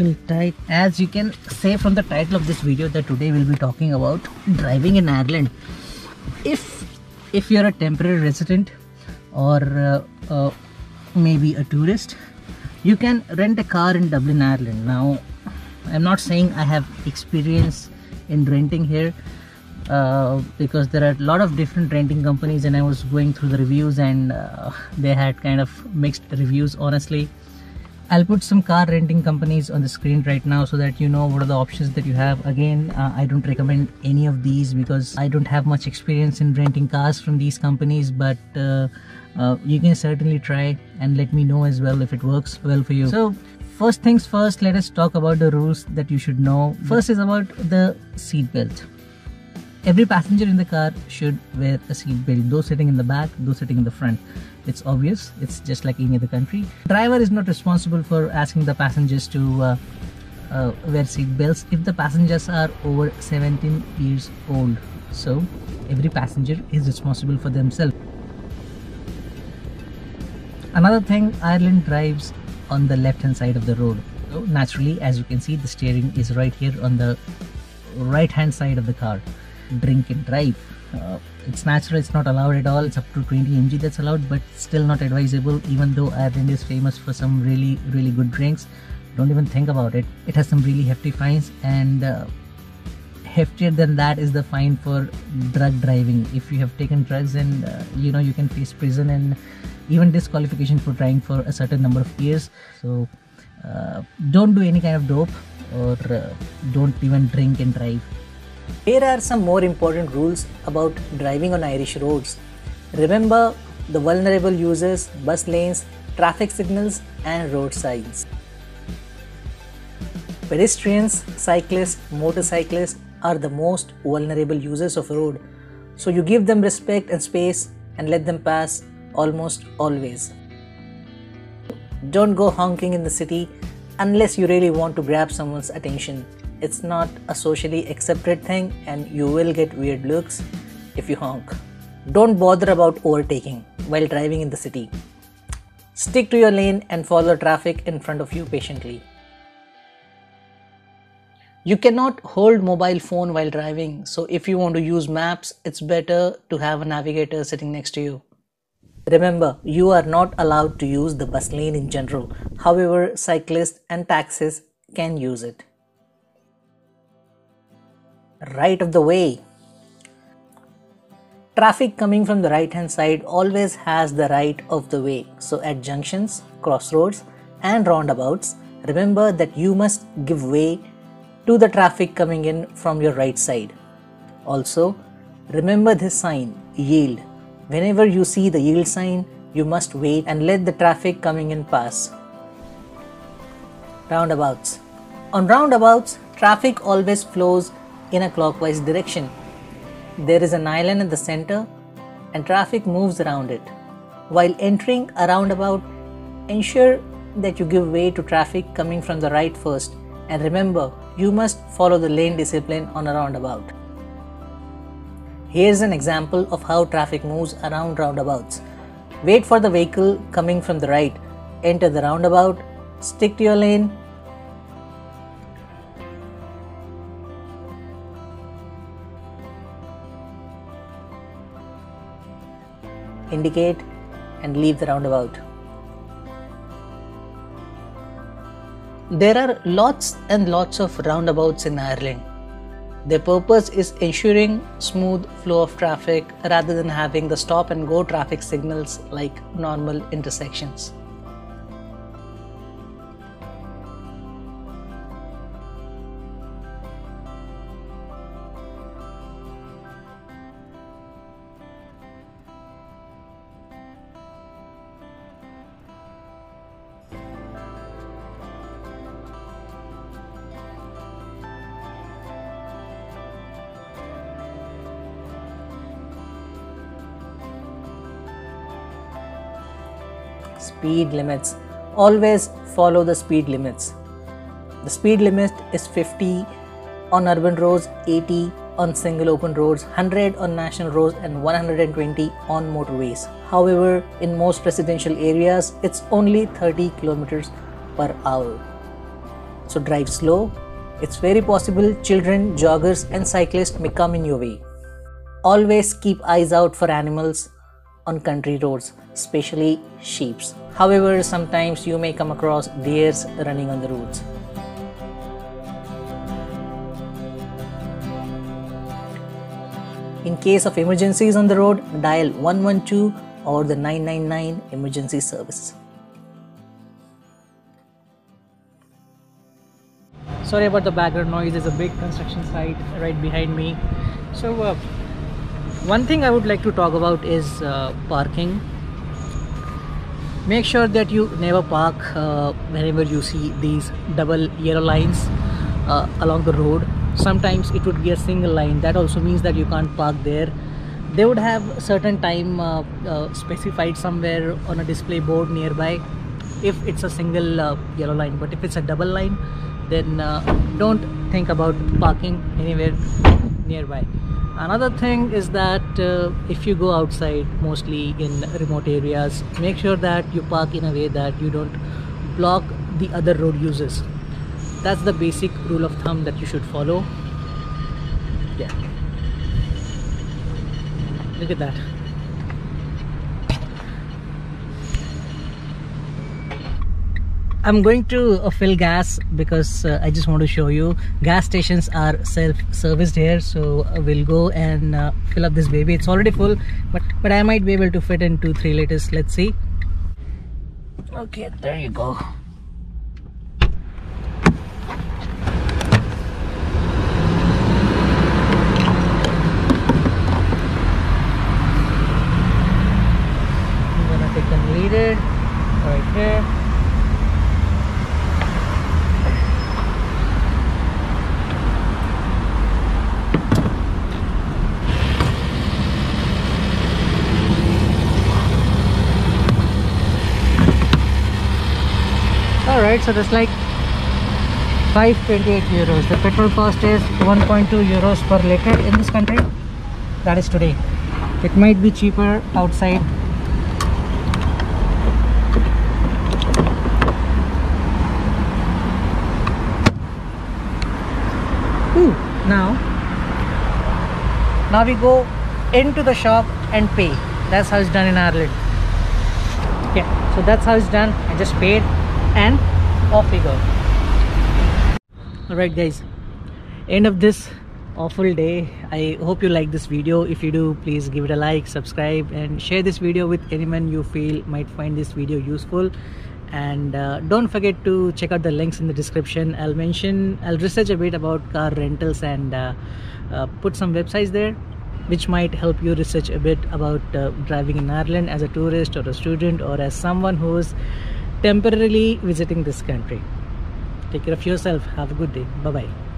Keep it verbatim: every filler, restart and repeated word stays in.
it will tight. As you can say from the title of this video, that today we'll be talking about driving in Ireland. If if you're a temporary resident or uh, uh, maybe a tourist, you can rent a car in Dublin, Ireland. Now, I'm not saying I have experience in renting here, uh, because there are a lot of different renting companies, and I was going through the reviews, and uh, they had kind of mixed reviews, honestly. I'll put some car renting companies on the screen right now so that you know what are the options that you have. Again, uh, I don't recommend any of these because I don't have much experience in renting cars from these companies, but uh, uh, you can certainly try and let me know as well if it works well for you. So first things first, let us talk about the rules that you should know. First is about the seat belt. Every passenger in the car should wear a seat belt, those sitting in the back, those sitting in the front. It's obvious, it's just like any other country. Driver is not responsible for asking the passengers to uh, uh, wear seat belts if the passengers are over seventeen years old. So every passenger is responsible for themselves. Another thing, Ireland drives on the left hand side of the road. So naturally, as you can see, the steering is right here on the right hand side of the car. Drink and drive. Uh, it's natural, it's not allowed at all. It's up to twenty M G that's allowed, but still not advisable, even though Ireland is famous for some really really good drinks. Don't even think about it. It has some really hefty fines, and uh, heftier than that is the fine for drug driving. If you have taken drugs, and uh, you know, you can face prison and even disqualification for driving for a certain number of years. So uh, don't do any kind of dope, or uh, don't even drink and drive. Here are some more important rules about driving on Irish roads. Remember the vulnerable users, bus lanes, traffic signals and road signs. Pedestrians, cyclists, motorcyclists are the most vulnerable users of road, so you give them respect and space and let them pass almost always. Don't go honking in the city unless you really want to grab someone's attention. It's not a socially accepted thing, and you will get weird looks if you honk. Don't bother about overtaking while driving in the city. Stick to your lane and follow traffic in front of you patiently. You cannot hold mobile phone while driving, so if you want to use maps, it's better to have a navigator sitting next to you. Remember, you are not allowed to use the bus lane in general. However, cyclists and taxis can use it. Right of the way. Traffic coming from the right hand side always has the right of the way. So at junctions, crossroads and roundabouts, remember that you must give way to the traffic coming in from your right side. Also, remember this sign, yield. Whenever you see the yield sign, you must wait and let the traffic coming in pass. Roundabouts. On roundabouts, traffic always flows in a clockwise direction. There is an island in the center and traffic moves around it. While entering a roundabout, ensure that you give way to traffic coming from the right first, and remember, you must follow the lane discipline on a roundabout. Here's an example of how traffic moves around roundabouts. Wait for the vehicle coming from the right, enter the roundabout, stick to your lane. Indicate and leave the roundabout. There are lots and lots of roundabouts in Ireland. Their purpose is ensuring smooth flow of traffic rather than having the stop and go traffic signals like normal intersections. Speed limits. Always follow the speed limits. The speed limit is fifty on urban roads, eighty on single open roads, one hundred on national roads and one hundred twenty on motorways. However, in most residential areas, it's only thirty kilometers per hour. so drive slow. It's very possible children, joggers and cyclists may come in your way. Always keep eyes out for animals on country roads, especially sheep. However, sometimes you may come across deer running on the roads. In case of emergencies on the road, dial one one two or the nine nine nine emergency service. Sorry about the background noise, there's a big construction site right behind me. So uh, one thing I would like to talk about is uh, parking. Make sure that you never park uh, whenever you see these double yellow lines uh, along the road. Sometimes it would be a single line. That also means that you can't park there. They would have certain time uh, uh, specified somewhere on a display board nearby if it's a single uh, yellow line. But if it's a double line, then uh, don't think about parking anywhere nearby. Another thing is that uh, if you go outside, mostly in remote areas, make sure that you park in a way that you don't block the other road users. That's the basic rule of thumb that you should follow. Yeah. Look at that. I'm going to uh, fill gas because uh, I just want to show you. Gas stations are self-serviced here, so uh, we'll go and uh, fill up this baby. It's already full, but but I might be able to fit in two, three liters. Let's see. Okay, there you go. Liter right here. All right, so that's like five twenty-eight euros. The petrol cost is one point two euros per liter in this country. That is today. It might be cheaper outside. Now, now we go into the shop and pay. That's how it's done in Ireland. Yeah, so that's how it's done. I just paid and off we go. Alright guys, end of this awful day. I hope you like this video. If you do, please give it a like, subscribe and share this video with anyone you feel might find this video useful. And uh, don't forget to check out the links in the description. I'll mention, I'll research a bit about car rentals and uh, uh, put some websites there which might help you research a bit about uh, driving in Ireland as a tourist or a student or as someone who's temporarily visiting this country. Take care of yourself. Have a good day. Bye bye.